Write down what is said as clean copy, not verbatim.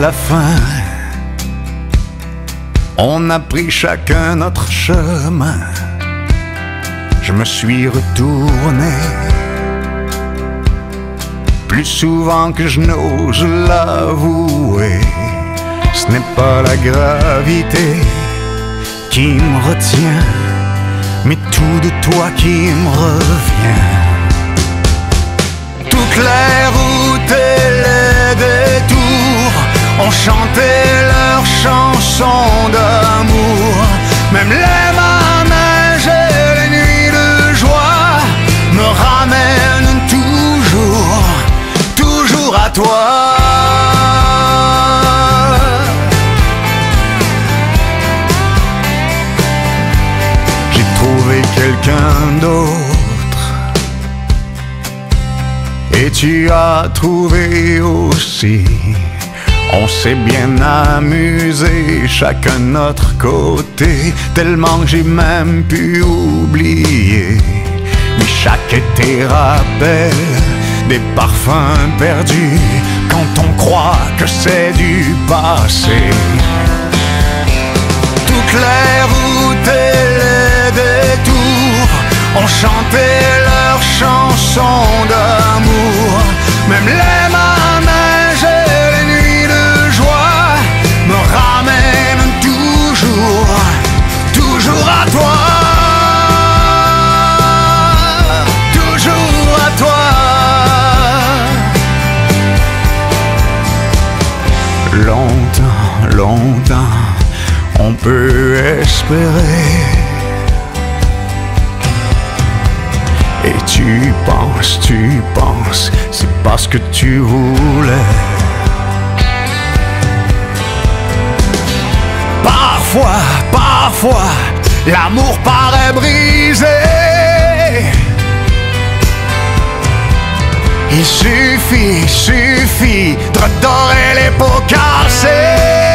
à la fin, on a pris chacun notre chemin. Je me suis retourné plus souvent que je n'ose l'avouer. Ce n'est pas la gravité qui me retient, mais tout de toi qui me revient. Toutes les routes et les détours ont chanté leurs chansons d'amour. Même les manèges et les nuits de joie me ramènent toujours, toujours à toi. Quelqu'un d'autre, et tu as trouvé aussi. On s'est bien amusé chacun de notre côté, tellement que j'ai même pu oublier. Mais chaque été rappelle des parfums perdus quand on croit que c'est du passé. Toutes les routes et les détours ont chanté leurs chansons d'amour. Même les manèges et les nuits de joie me ramènent toujours, toujours à toi. Toujours à toi. Longtemps, longtemps on peut espérer. Et tu penses, c'est parce que tu voulais. Parfois, parfois, l'amour paraît brisé. Il suffit, suffit de redorer les peaux cassées.